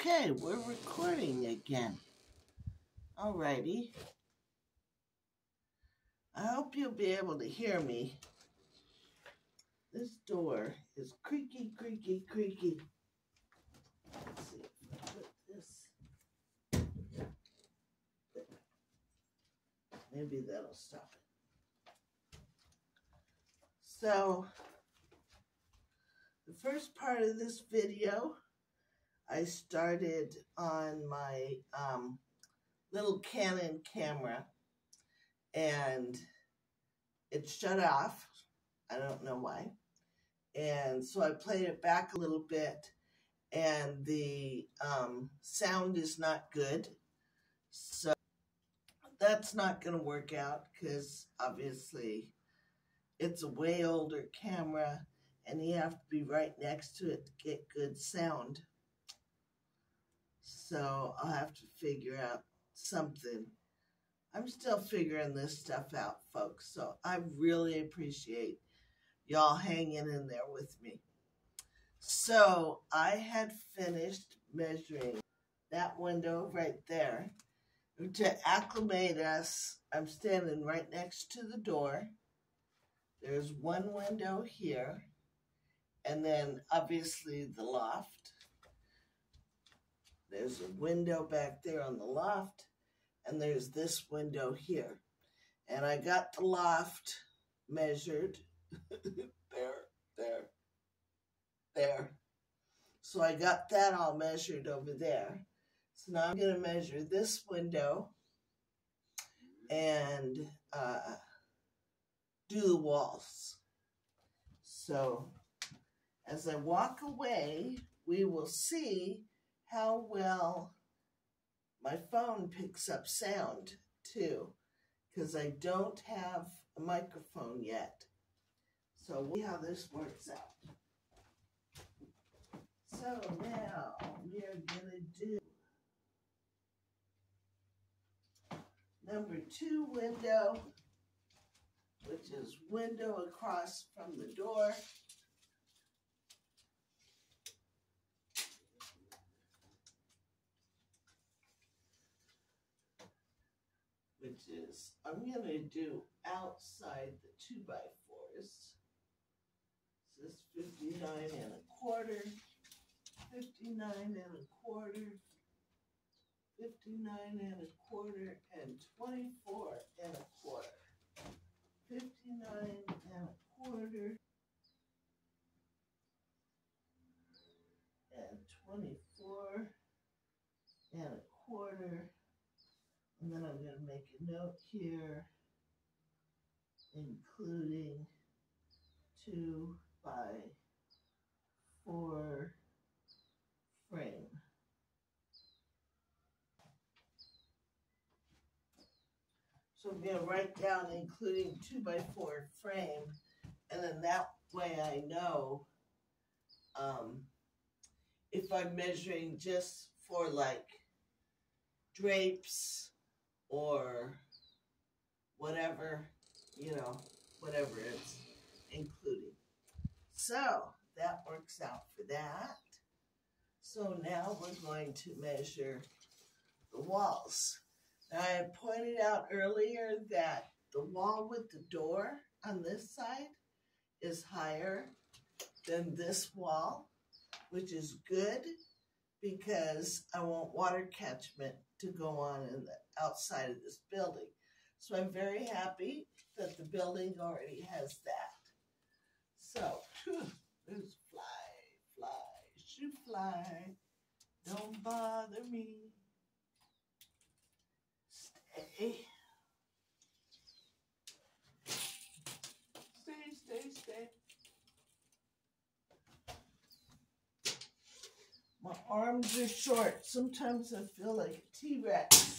Okay, we're recording again. Alrighty. I hope you'll be able to hear me. This door is creaky, creaky, creaky. Let's see if I put this. Maybe that'll stop it. So, the first part of this video I started on my little Canon camera, and it shut off. I don't know why. And so I played it back a little bit, and the sound is not good. So that's not going to work out because obviously it's a way older camera, and you have to be right next to it to get good sound. So I'll have to figure out something. I'm still figuring this stuff out, folks. So I really appreciate y'all hanging in there with me. So I had finished measuring that window right there. To acclimate us, I'm standing right next to the door. There's one window here, and then obviously the loft. There's a window back there on the loft, and there's this window here. And I got the loft measured. there. So I got that all measured over there. So now I'm going to measure this window and do the walls. So as I walk away, we will see how well my phone picks up sound too, because I don't have a microphone yet. So we'll see how this works out. So now we're gonna do number 2 window, which is window across from the door. Which is, I'm going to do outside the 2x4s. So it's 59 and a quarter, 24 and a quarter, 59 and a quarter, and 24 and a quarter. And then I'm going to make a note here, including 2x4 frame. So I'm going to write down including 2x4 frame, and then that way I know if I'm measuring just for like drapes, or whatever, you know, whatever it's including. So that works out for that. So now we're going to measure the walls. Now I pointed out earlier that the wall with the door on this side is higher than this wall, which is good because I want water catchment to go on in the outside of this building. So I'm very happy that the building already has that. So, there's fly, don't bother me, stay. My arms are short. Sometimes I feel like a T-Rex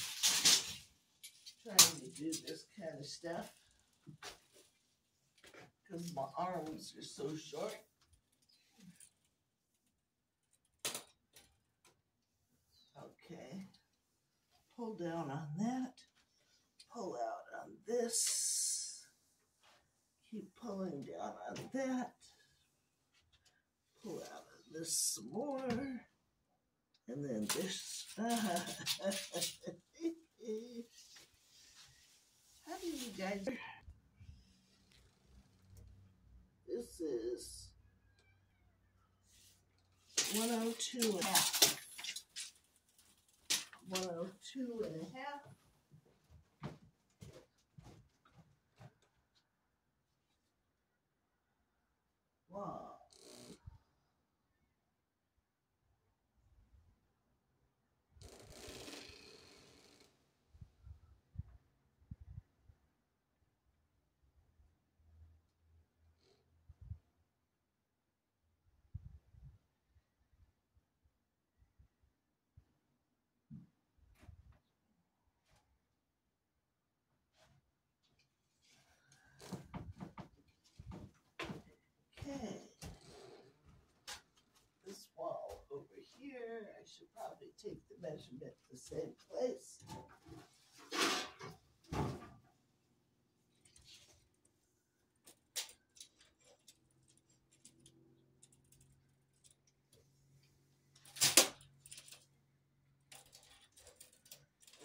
trying to do this kind of stuff because my arms are so short. Okay. Pull down on that. Pull out on this. Keep pulling down on that. Pull out on this some more. And then this. How do you guys... This is 102.5. 102.5. Wow. Here, I should probably take the measurement the same place.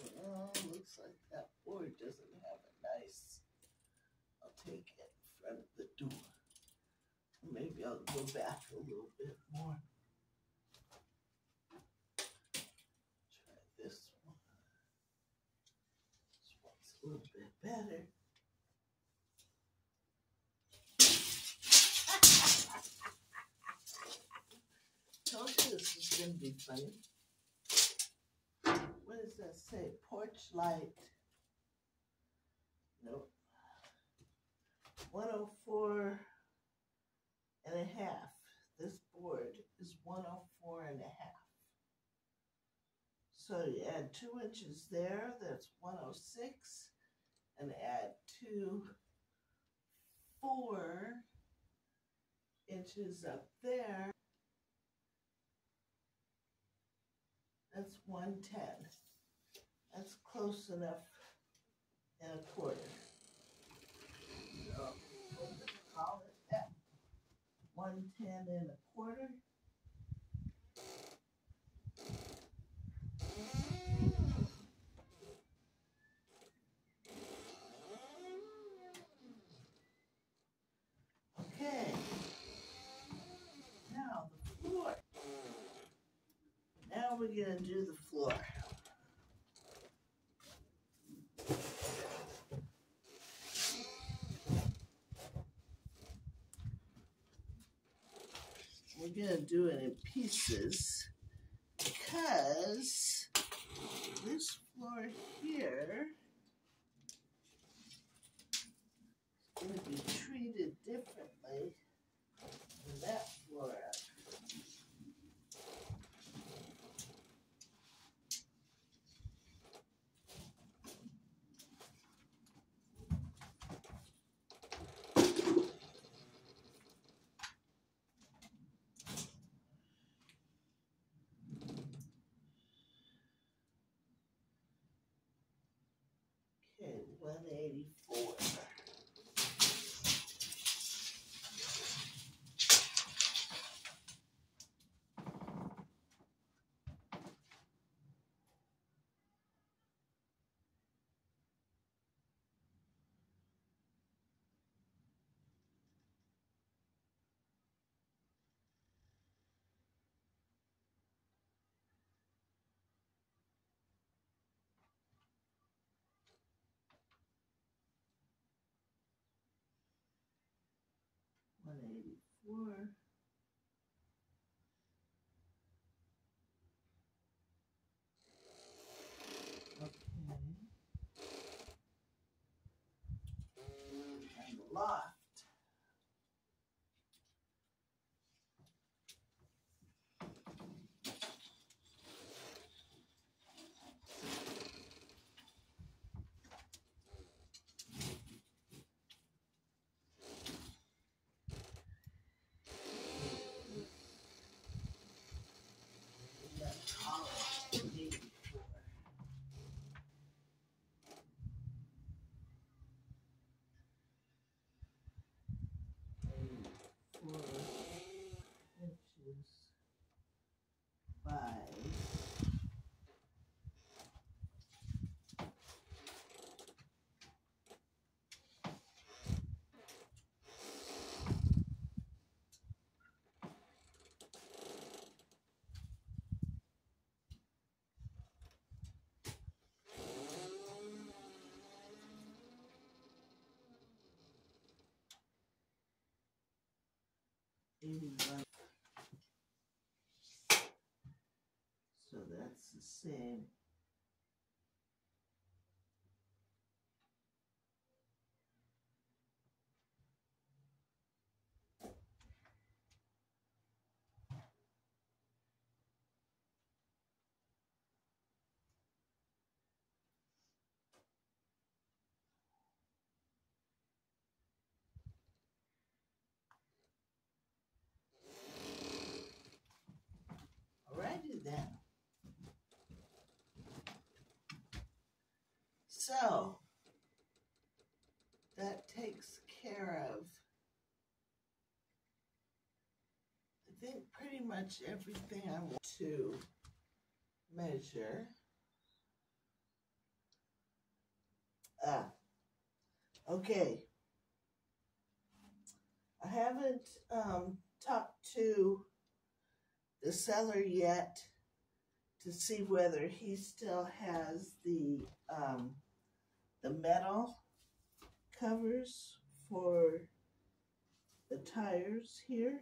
Well, looks like that board doesn't have a nice. I'll take it in front of the door. Maybe I'll go back a little bit more. A little bit better. Told you this is going to be funny. What does that say? Porch light. Nope. 104.5. This board is 104.5. So you add 2 inches there, that's 106. And add 4 inches up there. That's 110. That's close enough and a quarter. So call it that. 110 and a quarter. Okay, now the floor. Now we're going to do the floor. We're going to do it in pieces because this floor here is going to be treated differently than that floor up. Okay, 184. Or okay. And the loft. So that's the same. So that takes care of, I think, pretty much everything I want to measure. Okay. I haven't talked to the seller yet to see whether he still has the metal covers for the tires here.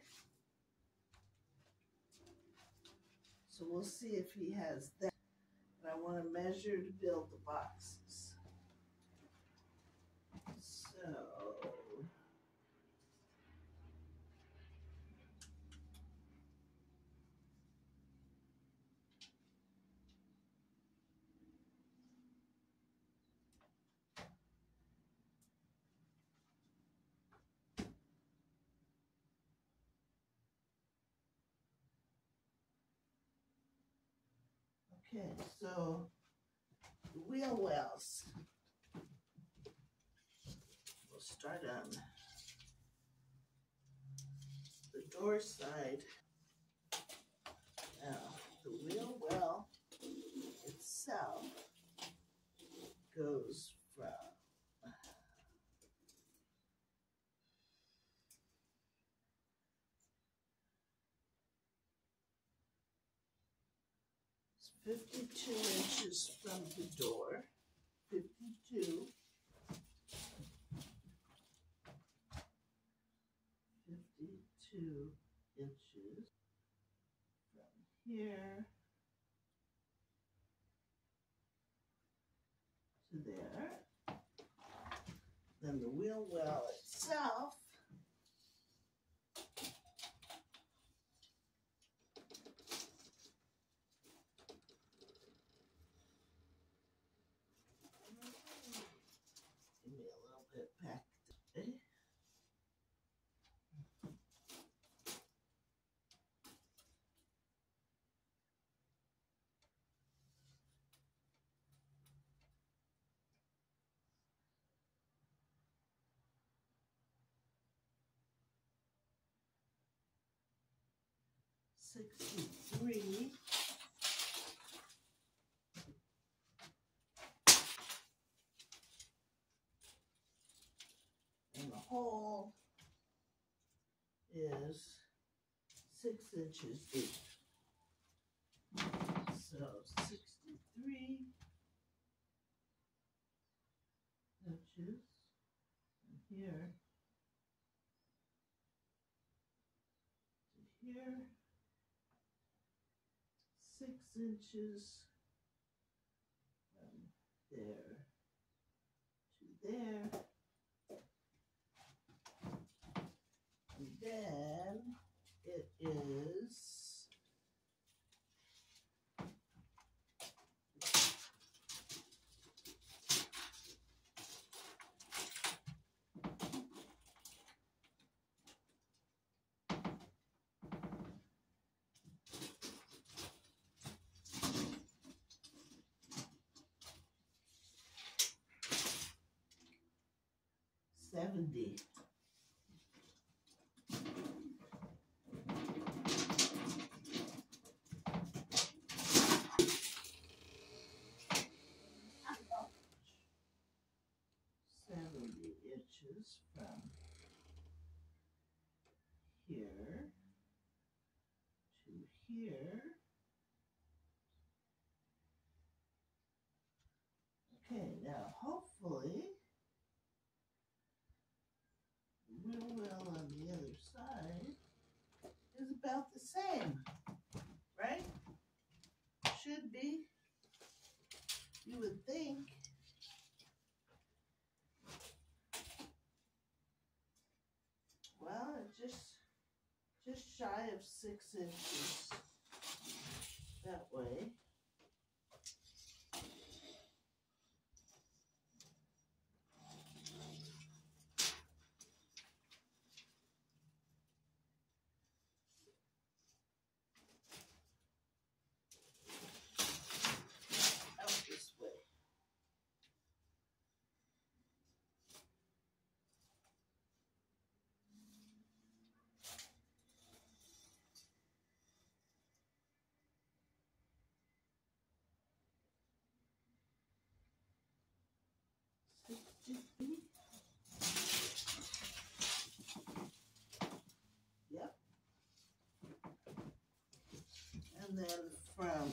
So we'll see if he has that. And I want to measure to build the boxes. So okay, so the wheel wells. We'll start on the door side. Now, the wheel well itself goes from inches from the door, 52, 52 inches from here to there. Then the wheel well itself . 63. And the hole is 6 inches deep. So 63 inches here to here. 6 inches from there to there. And then it is 70. same, right? Should be, you would think. Well, it's just shy of 6 inches that way. Yep. And then from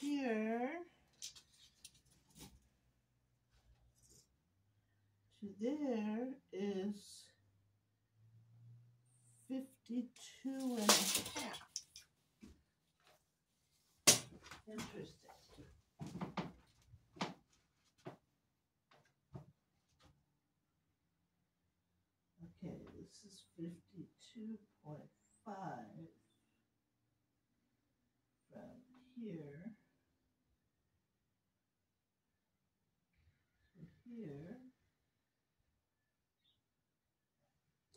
here to there is 52.5. Interesting. This is 52.5 from here to here.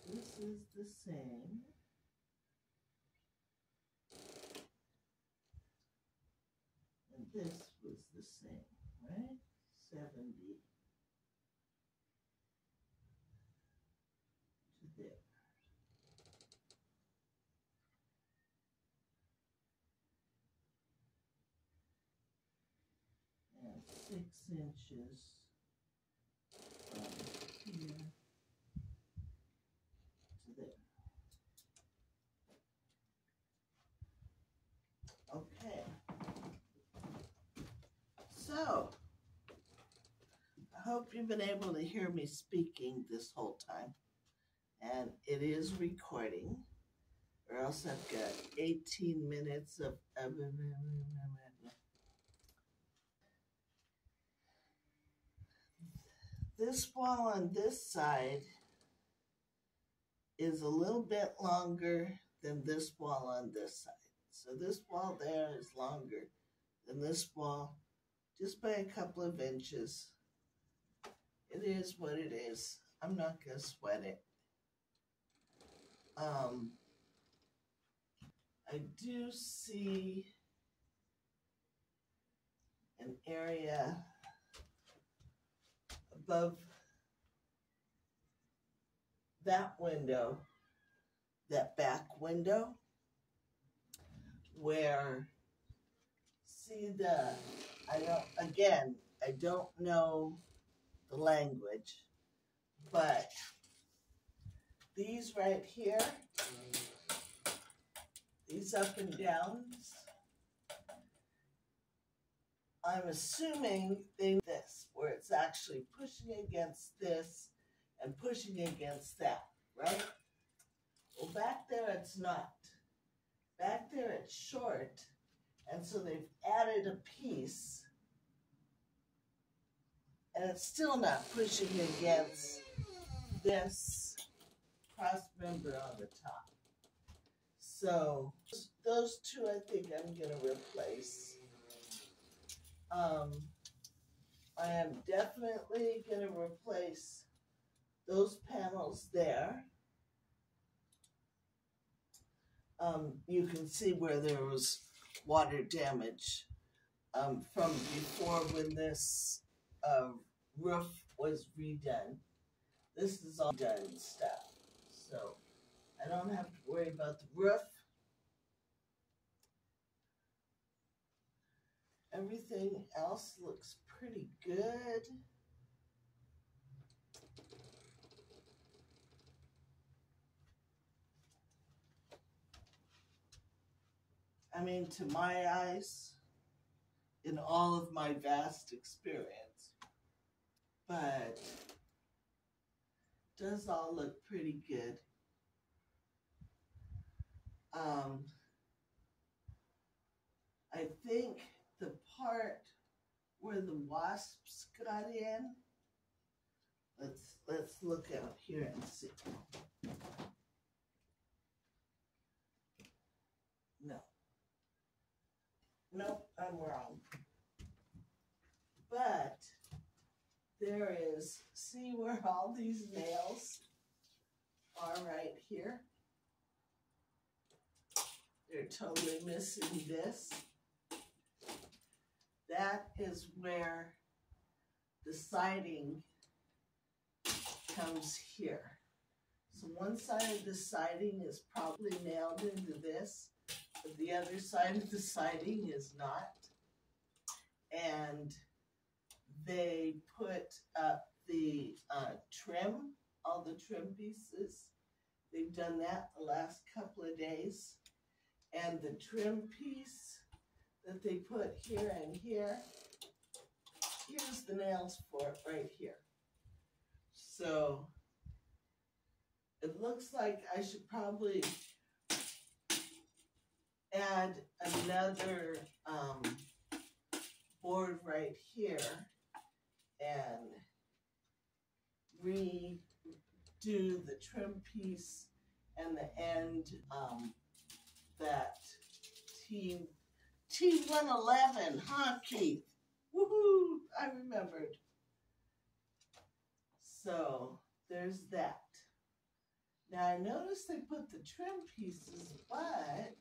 This is the same. And this was the same, right? 70. And 6 inches from here to there. Okay. So, I hope you've been able to hear me speaking this whole time. And it is recording, or else I've got 18 minutes of this wall on this side is a little bit longer than this wall on this side. So this wall there is longer than this wall, just by a couple of inches. It is what it is. I'm not going to sweat it. I do see an area above that window, that back window, where, see the, I don't know the language, but these right here, these up and downs, I'm assuming they this, where it's actually pushing against this and pushing against that, right? Well, back there it's not. Back there it's short, and so they've added a piece, and it's still not pushing against this cross member on the top. So those two I think I'm going to replace. I am definitely going to replace those panels there. You can see where there was water damage from before when this roof was redone. This is all done stuff. So I don't have to worry about the roof. Everything else looks pretty good. I mean, to my eyes, in all of my vast experience, but does all look pretty good. I think the part where the wasps got in, let's look out here and see. Nope, I'm wrong. But there is, see where all these nails are right here? They're totally missing this. That is where the siding comes here. So one side of the siding is probably nailed into this, but the other side of the siding is not. And they put up the trim, all the trim pieces. They've done that the last couple of days. And the trim piece that they put here and here, here's the nails for it right here. So it looks like I should probably add another board right here and redo the trim piece and the end that T111, huh, Keith? Woohoo! I remembered. So there's that. Now I noticed they put the trim pieces, but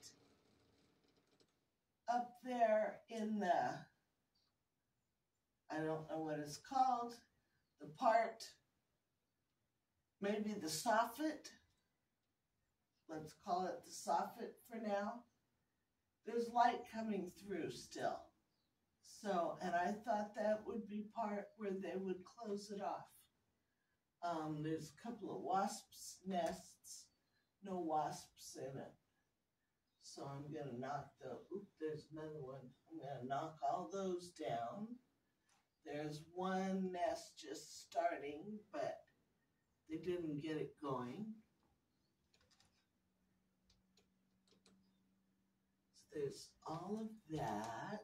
up there in the, I don't know what it's called, the part, maybe the soffit, let's call it the soffit for now, there's light coming through still. So, and I thought that would be part where they would close it off. There's a couple of wasps' nests, no wasps in it. So I'm going to knock the, oop, there's another one. I'm going to knock all those down. There's one nest just starting, but they didn't get it going. So there's all of that.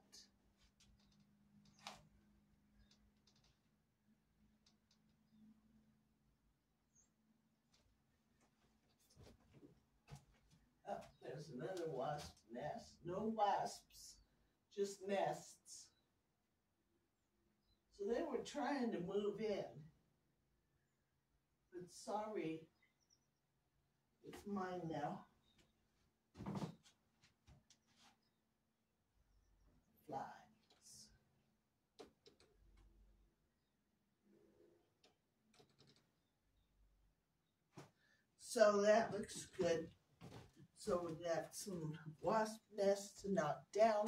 There's another wasp nest. No wasps, just nests. So they were trying to move in. But sorry, it's mine now. Flies. So that looks good. So we got some wasp nests to knock down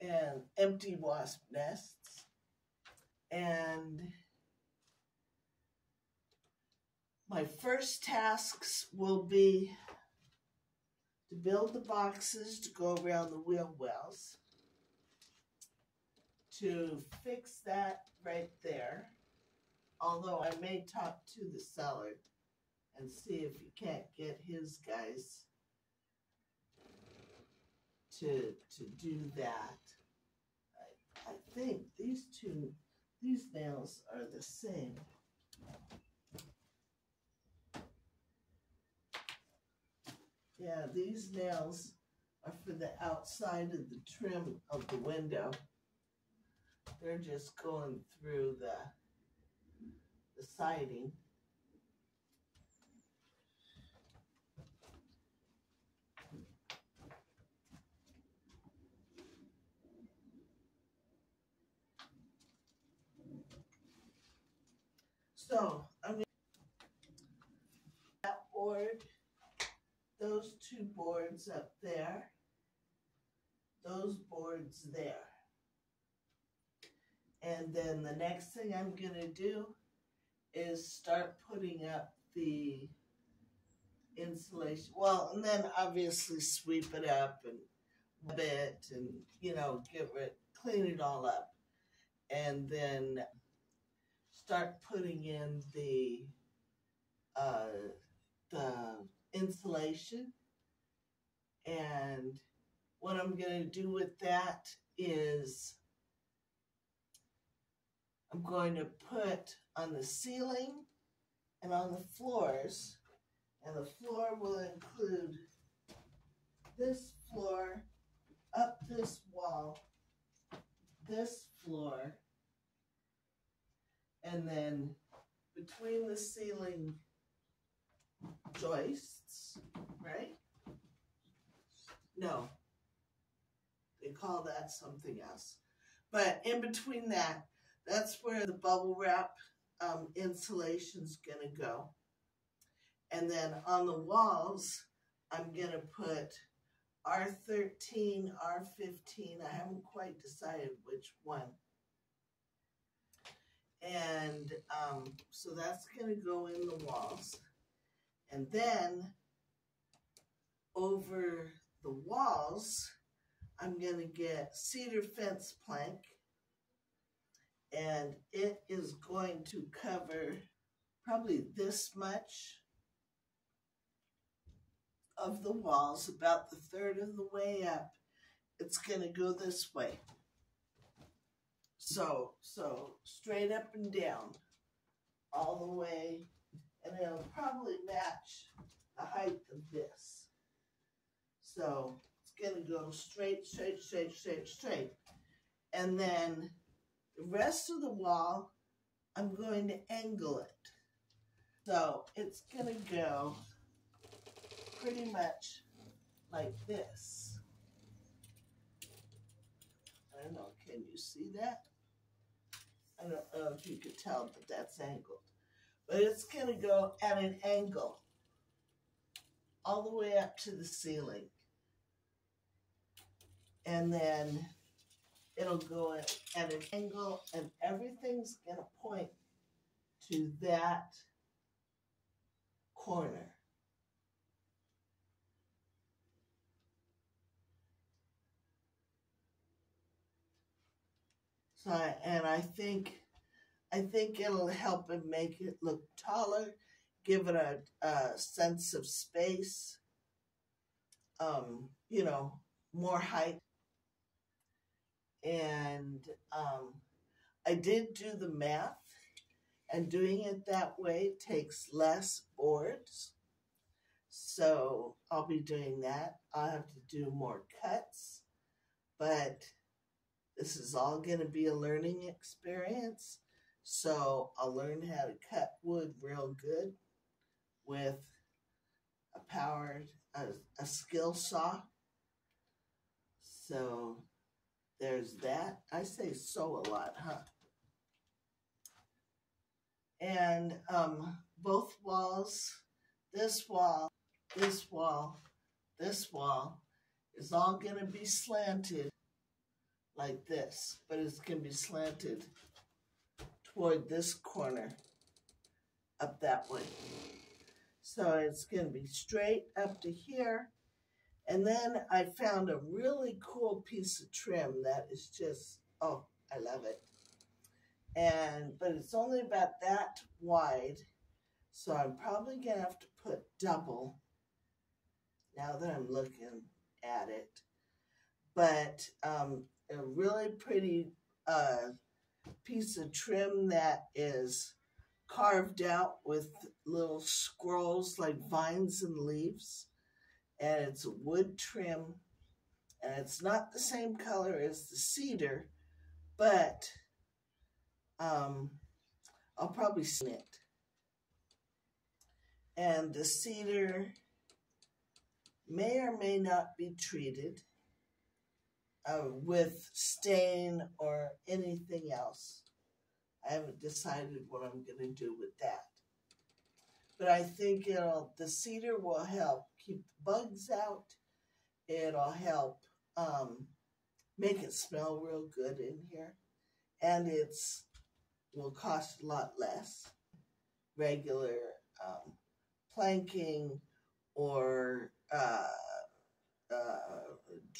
and empty wasp nests. And my first tasks will be to build the boxes to go around the wheel wells, to fix that right there, although I may talk to the seller and see if he can't get his guys to do that. I think these nails are the same. Yeah, these nails are for the outside of the trim of the window. They're just going through the siding. So, I'm going to that board, those two boards up there, those boards there. And then the next thing I'm going to do is start putting up the insulation. Well, and then obviously sweep it up and wet it and, you know, get rid, clean it all up. And then start putting in the insulation. And what I'm going to do with that is I'm going to put on the ceiling and on the floors, and the floor will include this floor, up this wall, this floor, and then between the ceiling joists, right? No, they call that something else. But in between that, that's where the bubble wrap insulation's gonna go. And then on the walls, I'm gonna put R13, R15, I haven't quite decided which one. And so that's gonna go in the walls. And then over the walls, I'm gonna get cedar fence plank, and it is going to cover probably this much of the walls, about the third of the way up. It's going to go this way. So straight up and down all the way, and it'll probably match the height of this. So it's going to go straight, straight, straight, straight, straight. And then the rest of the wall, I'm going to angle it. So it's going to go pretty much like this. I don't know, can you see that? I don't know if you could tell, but that's angled. But it's going to go at an angle all the way up to the ceiling. And then it'll go at an angle, and everything's going to point to that corner. So I think it'll help and make it look taller, give it a sense of space, you know, more height. And I did do the math, and doing it that way takes less boards. So I'll be doing that. I'll have to do more cuts, but this is all going to be a learning experience. So I'll learn how to cut wood real good with a skill saw. So there's that. I say so a lot, huh? And both walls, this wall, this wall, this wall, is all going to be slanted like this, but it's going to be slanted toward this corner up that way. So it's going to be straight up to here. And then I found a really cool piece of trim that is just, oh, I love it. But it's only about that wide, so I'm probably going to have to put double now that I'm looking at it. But a really pretty piece of trim that is carved out with little scrolls like vines and leaves. And it's a wood trim, and it's not the same color as the cedar, but I'll probably see it. And the cedar may or may not be treated with stain or anything else. I haven't decided what I'm going to do with that. But I think the cedar will help keep the bugs out. It'll help make it smell real good in here. And will cost a lot less. Regular planking or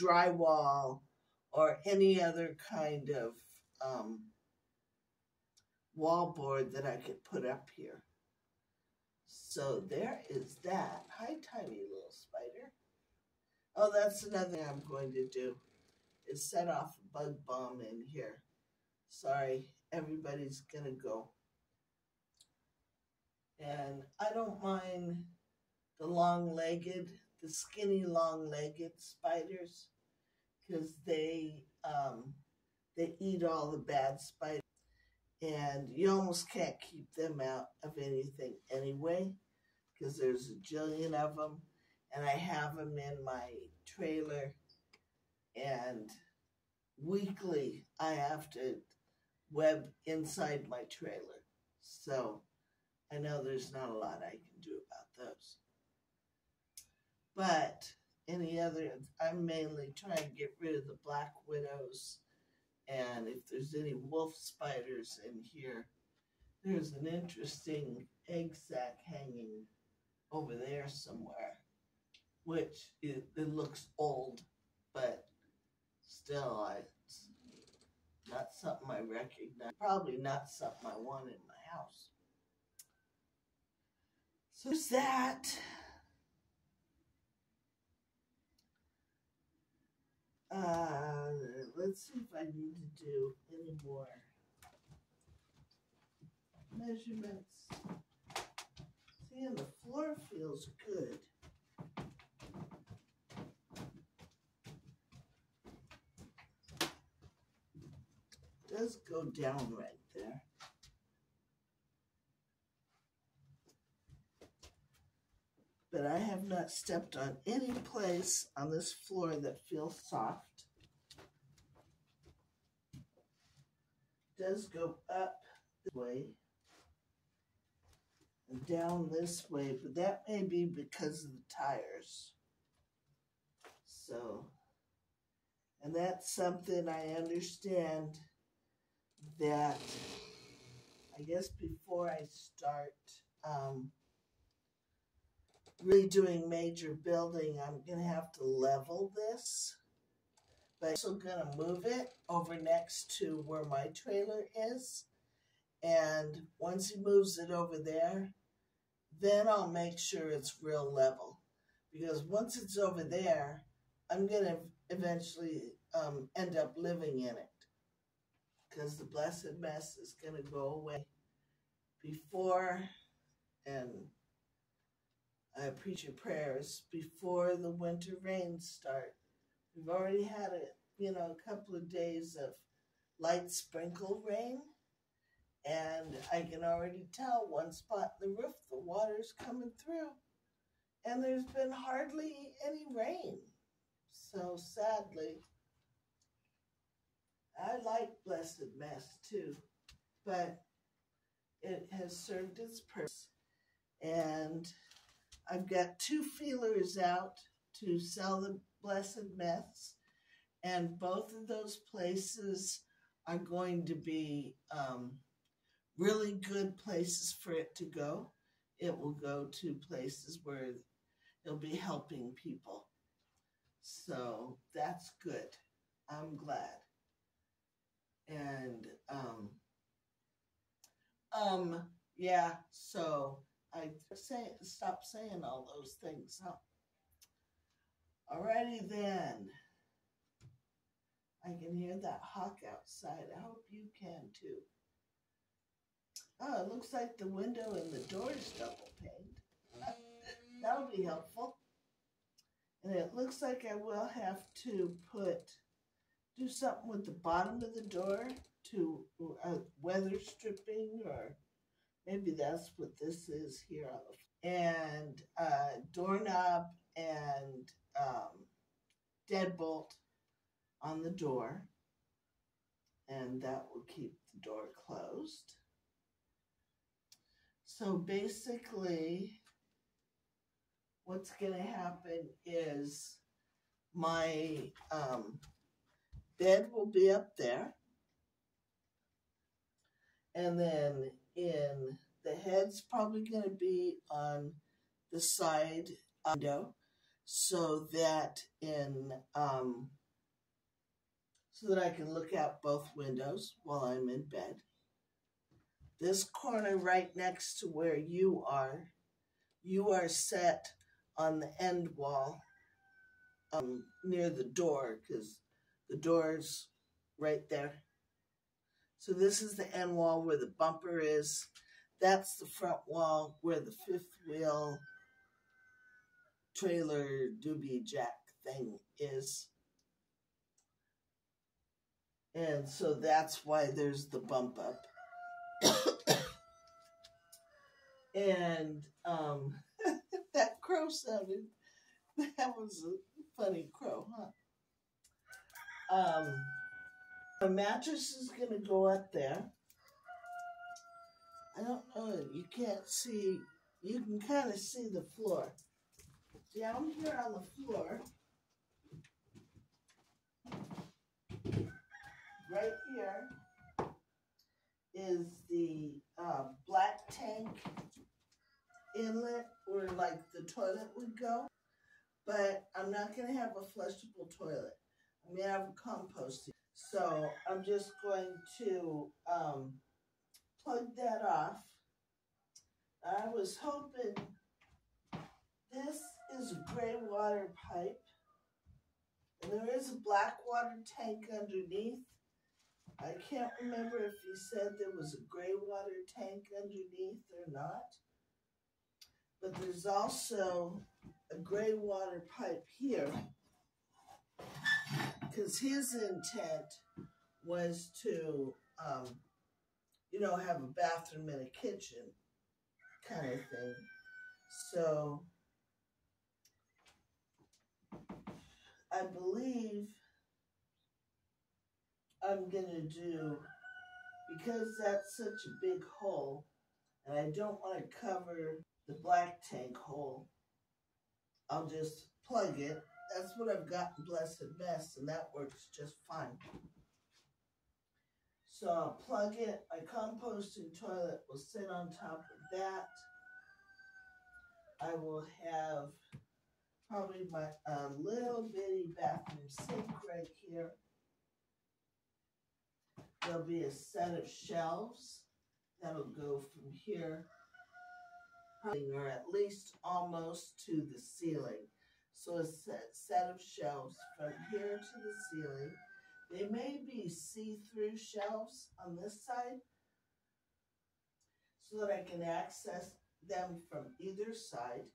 drywall or any other kind of wall board that I could put up here. So there is that. Hi, tiny little spider. Oh, that's another thing I'm going to do is set off a bug bomb in here. Sorry, everybody's going to go. And I don't mind the long-legged, the skinny long-legged spiders, because they eat all the bad spiders. And you almost can't keep them out of anything anyway, because there's a jillion of them. And I have them in my trailer. And weekly, I have to web inside my trailer. So I know there's not a lot I can do about those. But any other, I'm mainly trying to get rid of the black widows. And if there's any wolf spiders in here, there's an interesting egg sac hanging over there somewhere, which it looks old, but still, it's not something I recognize. Probably not something I want in my house. So there's that. Let's see if I need to do any more measurements. See, the floor feels good. It does go down right there. But I have not stepped on any place on this floor that feels soft. It does go up this way and down this way, but that may be because of the tires. So, and that's something I understand that I guess before I start really doing major building, I'm going to have to level this, but I'm also going to move it over next to where my trailer is, and once he moves it over there, then I'll make sure it's real level, because once it's over there, I'm going to eventually end up living in it, because the Blessed Mess is going to go away before, and I preach your prayers before the winter rains start. We've already had a couple of days of light sprinkle rain, and I can already tell one spot in the roof the water's coming through, and there's been hardly any rain. So sadly, I like Blessed Mess too, but it has served its purpose, and I've got two feelers out to sell the Blessed Mess, and both of those places are going to be really good places for it to go. It will go to places where it'll be helping people. So that's good. I'm glad. And, yeah, so I stop saying all those things, huh? Alrighty then. I can hear that hawk outside. I hope you can too. Oh, it looks like the window and the door is double painted. That'll be helpful. And it looks like I will have to do something with the bottom of the door to weather stripping, or maybe that's what this is here. And doorknob and deadbolt on the door. And that will keep the door closed. So basically, what's going to happen is my bed will be up there. And then the head's probably going to be on the side window, so that so that I can look out both windows while I'm in bed. This corner right next to where you are You are set on the end wall near the door, because the door's right there. So this is the end wall where the bumper is. That's the front wall where the fifth wheel trailer doobie jack thing is. And so that's why there's the bump up. And that crow sounded, that was a funny crow, huh? The mattress is going to go up there. I don't know, you can't see, you can kind of see the floor. Down here on the floor, right here, is the black tank inlet where like the toilet would go. But I'm not going to have a flushable toilet. I'm going to have a composting. So I'm just going to plug that off. I was hoping this is a gray water pipe. And there is a black water tank underneath. I can't remember if he said there was a gray water tank underneath or not. But there's also a gray water pipe here, because his intent was to, you know, have a bathroom and a kitchen kind of thing. So I believe I'm going to do, because that's such a big hole, and I don't want to cover the black tank hole, I'll just plug it. That's what I've got in Blessed Mess, and that works just fine. So I'll plug it. My composting toilet will sit on top of that. I will have probably my little bitty bathroom sink right here. There'll be a set of shelves that'll go from here, or at least almost to the ceiling. So a set of shelves from here to the ceiling. They may be see-through shelves on this side so that I can access them from either side.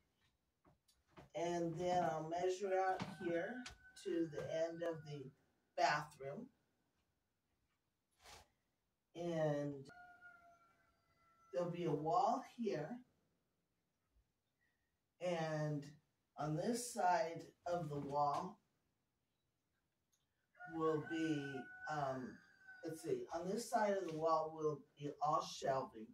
And then I'll measure out here to the end of the bathroom. And there'll be a wall here. And on this side of the wall will be, let's see, on this side of the wall will be all shelving.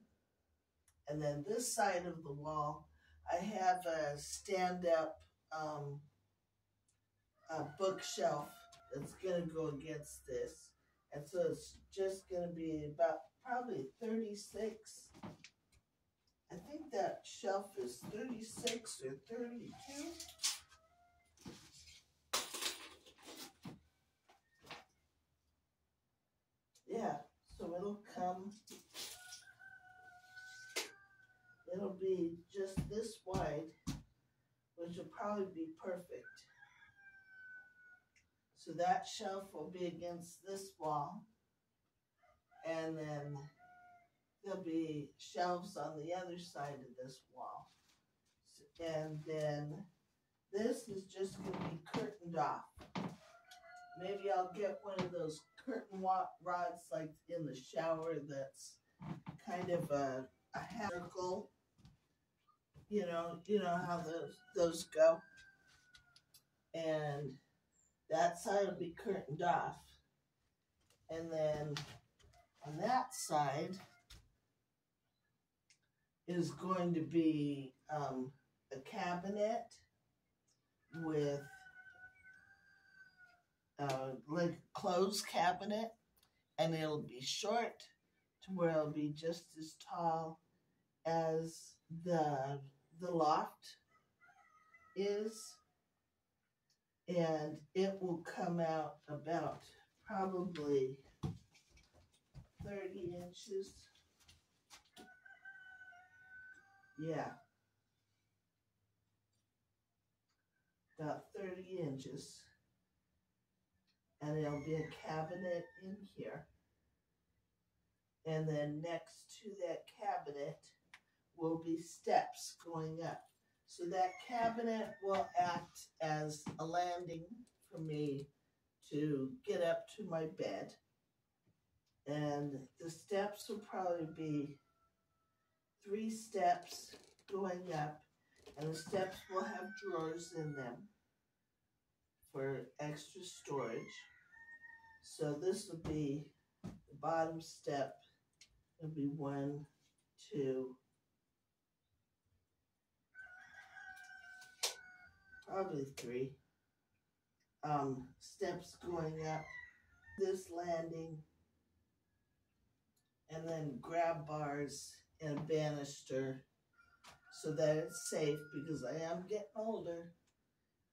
And then this side of the wall, I have a stand-up bookshelf that's going to go against this. And so it's just going to be about probably 36. I think that shelf is 36 or 32. Yeah, so it'll come, it'll be just this wide, which will probably be perfect. So that shelf will be against this wall, and then there'll be shelves on the other side of this wall. And then this is just going to be curtained off. Maybe I'll get one of those curtain rods like in the shower that's kind of a circle. You know how those go. And that side will be curtained off. And then on that side is going to be a cabinet with like a clothes cabinet, and it'll be short to where it'll be just as tall as the loft is, and it will come out about probably 30 inches. Yeah, about 30 inches. And there'll be a cabinet in here. And then next to that cabinet will be steps going up. So that cabinet will act as a landing for me to get up to my bed. And the steps will probably be 3 steps going up. And the steps will have drawers in them for extra storage. So this will be the bottom step. It'll be 1, 2, probably 3 steps going up this landing, and then grab bars and a banister so that it's safe, because I am getting older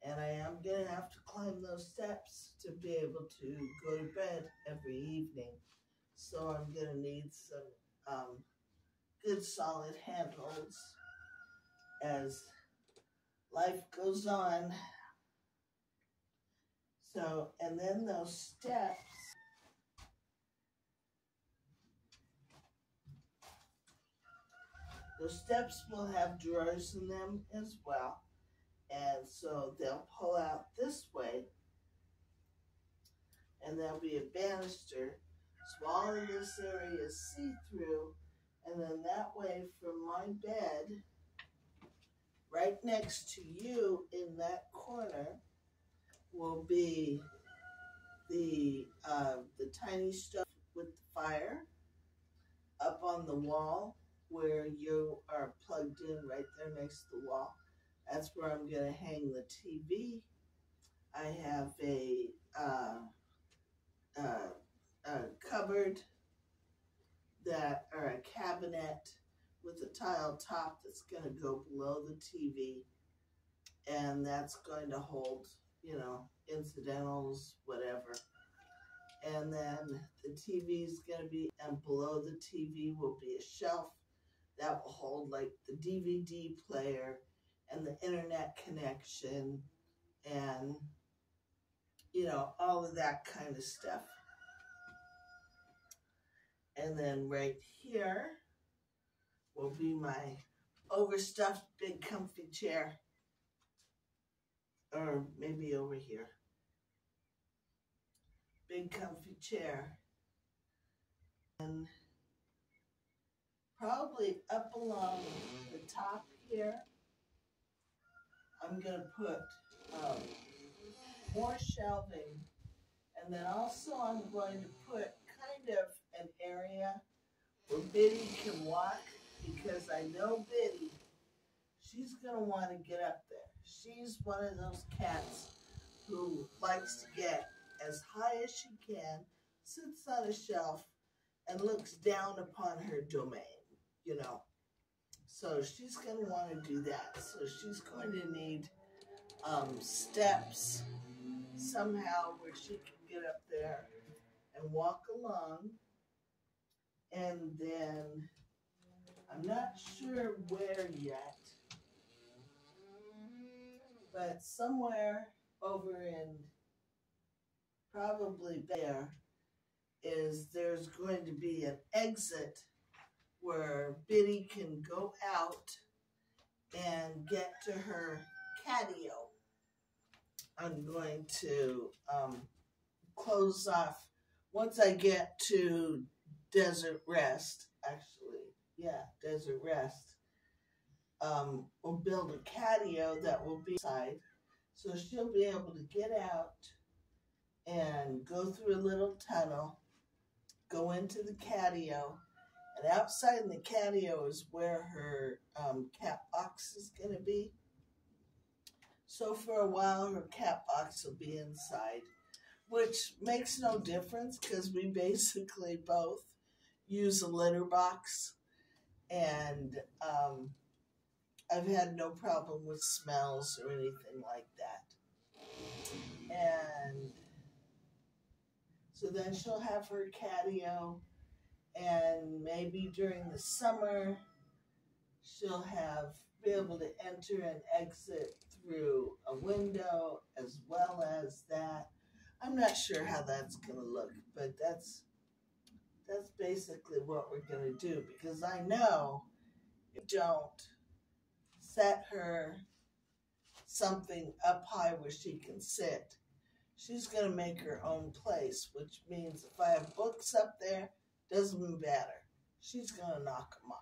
and I am going to have to climb those steps to be able to go to bed every evening. So I'm going to need some good solid handholds as life goes on. So, and then those steps will have drawers in them as well. And so they'll pull out this way, and there'll be a banister. So all of this area is see-through, and then that way from my bed, right next to you in that corner, will be the tiny stove with the fire up on the wall where you are plugged in right there next to the wall. That's where I'm going to hang the TV. I have a cupboard that, or a cabinet with a tile top that's going to go below the TV. And that's going to hold, you know, incidentals, whatever. And then the TV is going to be, and below the TV will be a shelf that will hold like the DVD player and the internet connection and, you know, all of that kind of stuff. And then right here will be my overstuffed big comfy chair. Or maybe over here. Big comfy chair. And probably up along the top here, I'm going to put more shelving. And then also I'm going to put kind of an area where Biddy can walk, because I know Biddy, she's going to want to get up there. She's one of those cats who likes to get as high as she can, sits on a shelf, and looks down upon her domain, you know. So she's going to want to do that. So she's going to need steps somehow where she can get up there and walk along. And then I'm not sure where yet, but somewhere over in probably there is, there's going to be an exit where Biddy can go out and get to her catio. I'm going to close off once I get to Desert Rest, actually. Yeah, Desert Rest. We'll build a catio that will be inside. So she'll be able to get out and go through a little tunnel, go into the catio. And outside in the catio is where her cat box is going to be. So for a while, her cat box will be inside, which makes no difference because we basically both use a litter box. And I've had no problem with smells or anything like that. And so then she'll have her catio, and maybe during the summer, she'll be able to enter and exit through a window as well as that. I'm not sure how that's going to look, but that's basically what we're going to do, because I know if you don't set her something up high where she can sit, she's going to make her own place, which means if I have books up there, doesn't matter. She's going to knock them off.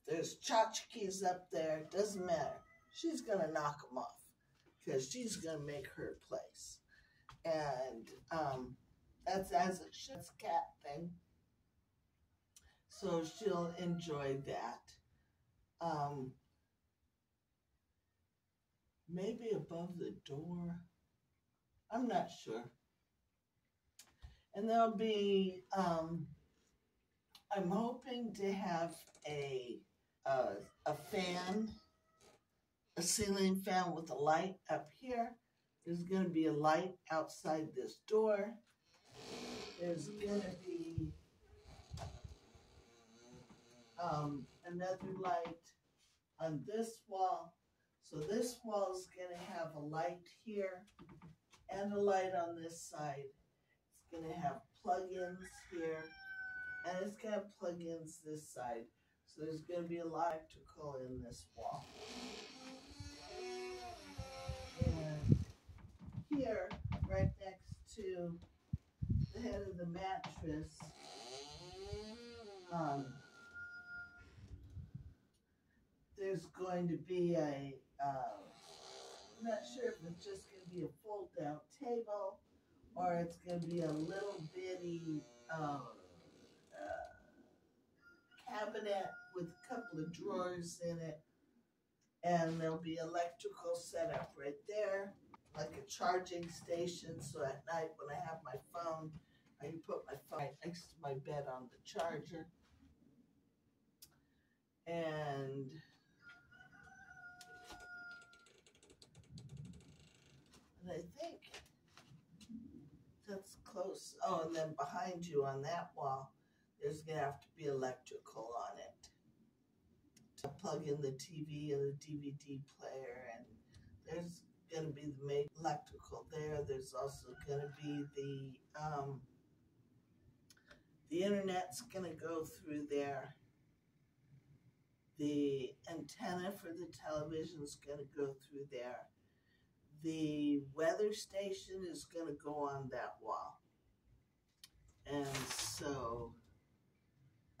If there's tchotchkes up there, doesn't matter. She's going to knock them off because she's going to make her place. And that's as it should, it's a cat thing. So she'll enjoy that. Maybe above the door. I'm not sure. And there'll be, I'm hoping to have a fan, a ceiling fan with a light up here. There's going to be a light outside this door. There's going to be another light on this wall. So this wall is going to have a light here and a light on this side. It's going to have plug-ins here, and it's going to have plug-ins this side. So there's going to be a light to call in this wall. And here, right next to the head of the mattress, there's going to be a, I'm not sure if it's just going to be a fold-down table or it's going to be a little bitty cabinet with a couple of drawers in it. And there'll be electrical set up right there, like a charging station. So at night when I have my phone, I can put my phone right next to my bed on the charger. And I think that's close. Oh, and then behind you on that wall, there's going to have to be electrical on it to plug in the TV and the DVD player. And there's going to be the main electrical there. There's also going to be the internet's going to go through there. The antenna for the television's going to go through there. The weather station is going to go on that wall. And so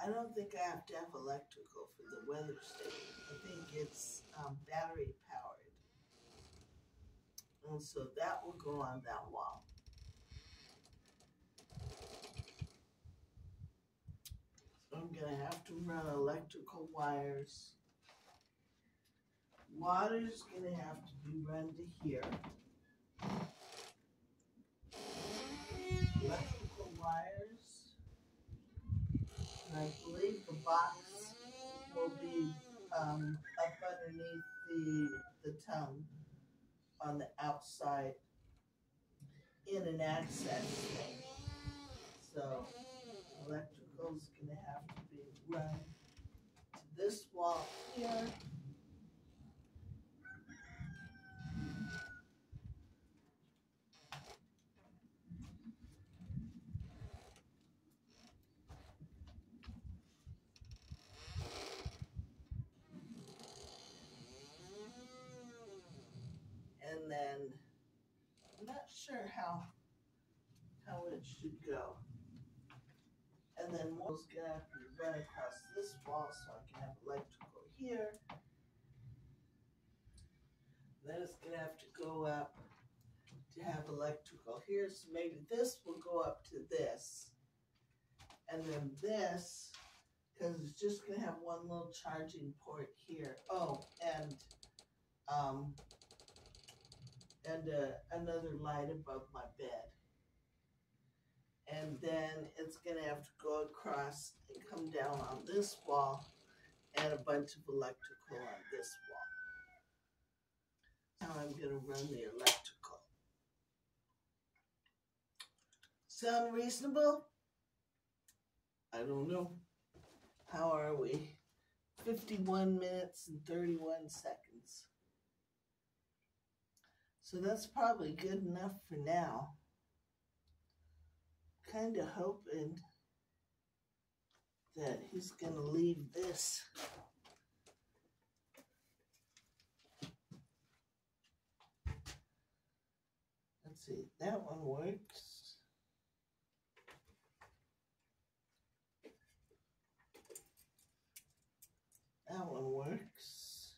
I don't think I have to have electrical for the weather station. I think it's battery powered. And so that will go on that wall. So I'm going to have to run electrical wires. Water's going to have to be run to here. Electrical wires. And I believe the box will be up underneath the tongue on the outside in an access thing. So electrical's going to have to be run to this wall here. And then I'm not sure how it should go. And then one's gonna have to run across this wall so I can have electrical here. Then it's gonna have to go up to have electrical here. So maybe this will go up to this. And then this, because it's just gonna have one little charging port here. Oh, and another light above my bed. And then it's gonna have to go across and come down on this wall and a bunch of electrical on this wall. Now I'm gonna run the electrical. Sound reasonable? I don't know. How are we? 51 minutes and 31 seconds. So that's probably good enough for now. Kind of hoping that he's going to leave this . See, that one works. That one works.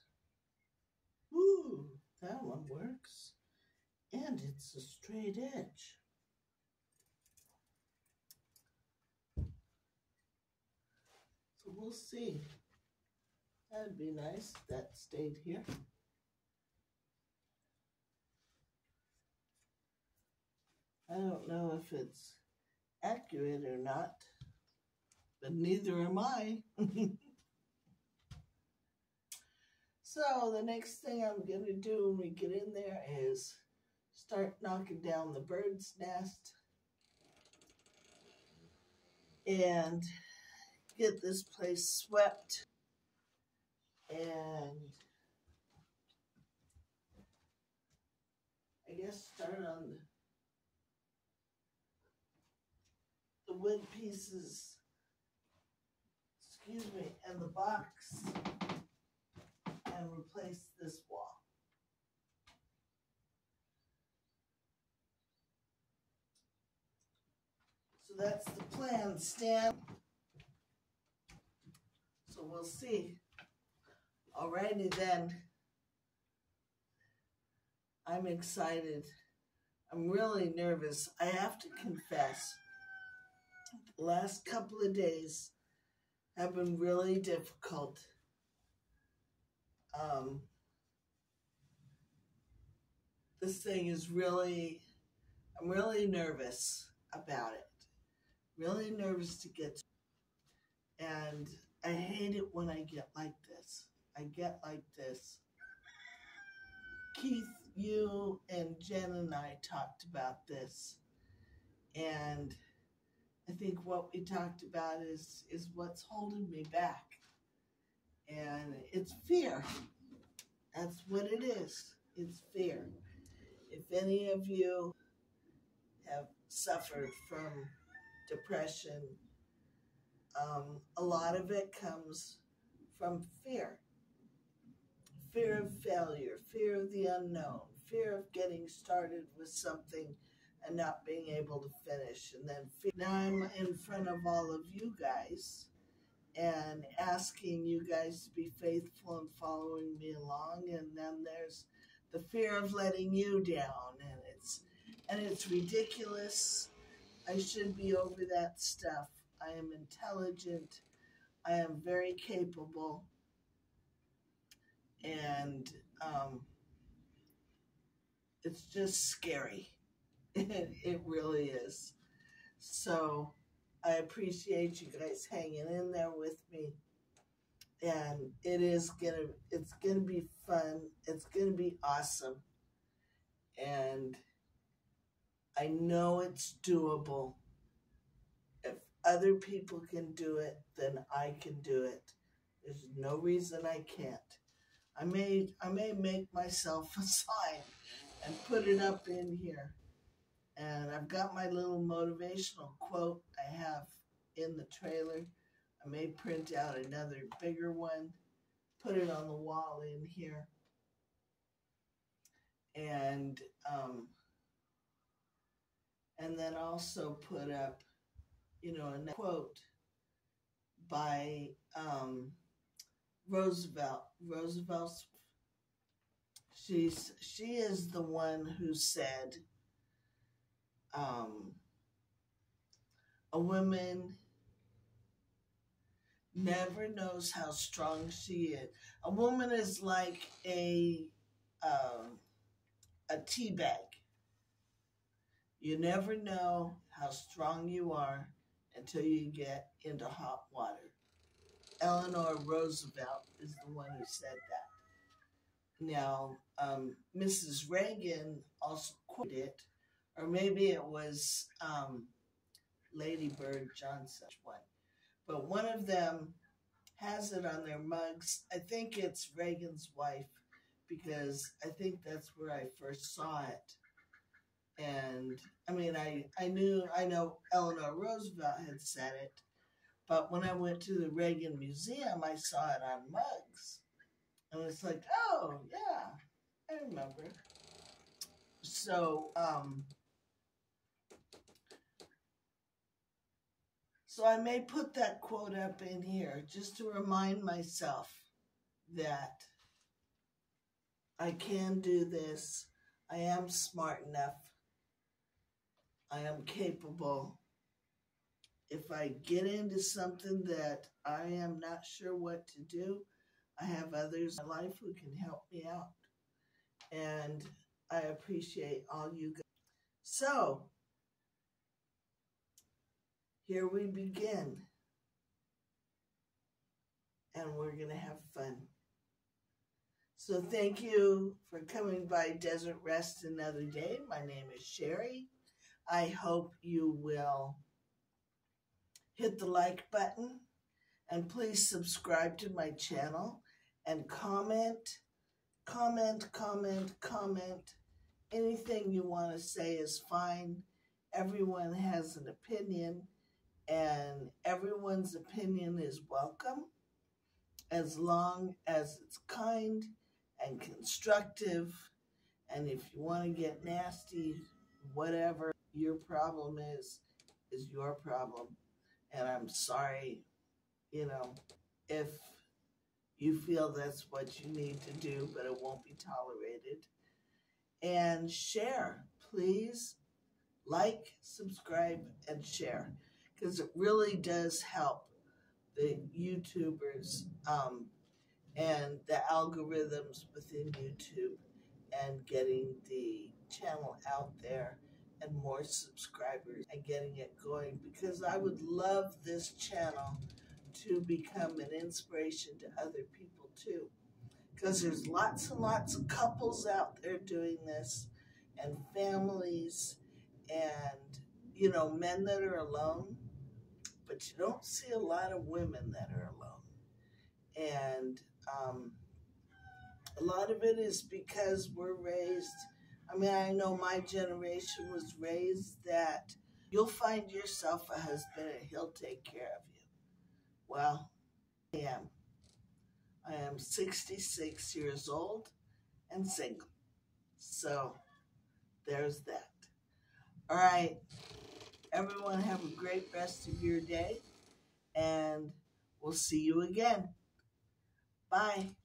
Woo! That one works. And it's a straight edge. So we'll see. That'd be nice if that stayed here. I don't know if it's accurate or not, but neither am I. So the next thing I'm going to do when we get in there is start knocking down the bird's nest and get this place swept and I guess start on the wood pieces, excuse me, and the box, and replace this wall. So that's the plan, Stan. So we'll see. Alrighty then. I'm excited. I'm really nervous. I have to confess. The last couple of days have been really difficult. This thing is really, I'm really nervous about it. Really nervous to get to it. And I hate it when I get like this. I get like this. Keith, you and Jen and I talked about this. And I think what we talked about is what's holding me back. And it's fear. That's what it is. It's fear. If any of you have suffered from depression, a lot of it comes from fear. Fear of failure, fear of the unknown, fear of getting started with something and not being able to finish. And then now I'm in front of all of you guys and asking you guys to be faithful and following me along. And then there's the fear of letting you down. And it's ridiculous. I should be over that stuff. I am intelligent. I am very capable. And it's just scary. It really is. So I appreciate you guys hanging in there with me. And it's gonna be fun. It's gonna be awesome. And I know it's doable. If other people can do it, then I can do it. There's no reason I can't. I may make myself a sign and put it up in here. And I've got my little motivational quote I have in the trailer. I may print out another bigger one, put it on the wall in here. And then also put up, you know, a quote by Roosevelt. Roosevelt's, she is the one who said, a woman never knows how strong she is. A woman is like a tea bag. You never know how strong you are until you get into hot water. Eleanor Roosevelt is the one who said that. Now, Mrs. Reagan also quoted it. Or maybe it was Lady Bird Johnson's one. But one of them has it on their mugs. I think it's Reagan's wife because I think that's where I first saw it. And I mean, I know Eleanor Roosevelt had said it, but when I went to the Reagan Museum, I saw it on mugs. And it's like, oh, yeah, I remember. So, so I may put that quote up in here just to remind myself that I can do this. I am smart enough. I am capable. If I get into something that I am not sure what to do, I have others in my life who can help me out. And I appreciate all you guys. So, here we begin. And we're going to have fun. So thank you for coming by Desert Rest another day. My name is Sherry. I hope you will hit the like button and please subscribe to my channel and comment. Anything you want to say is fine. Everyone has an opinion and everyone's opinion is welcome as long as it's kind and constructive. And if you want to get nasty, whatever your problem is your problem. And I'm sorry, you know, if you feel that's what you need to do, but it won't be tolerated. And share, please. Like, subscribe, and share. Because it really does help the YouTubers and the algorithms within YouTube and getting the channel out there and more subscribers and getting it going, because I would love this channel to become an inspiration to other people too, because there's lots and lots of couples out there doing this and families and, you know, men that are alone, but you don't see a lot of women that are alone. And a lot of it is because we're raised, I mean, I know my generation was raised that you'll find yourself a husband and he'll take care of you. Well, I am 66 years old and single. So there's that. All right. Everyone have a great rest of your day and we'll see you again. Bye.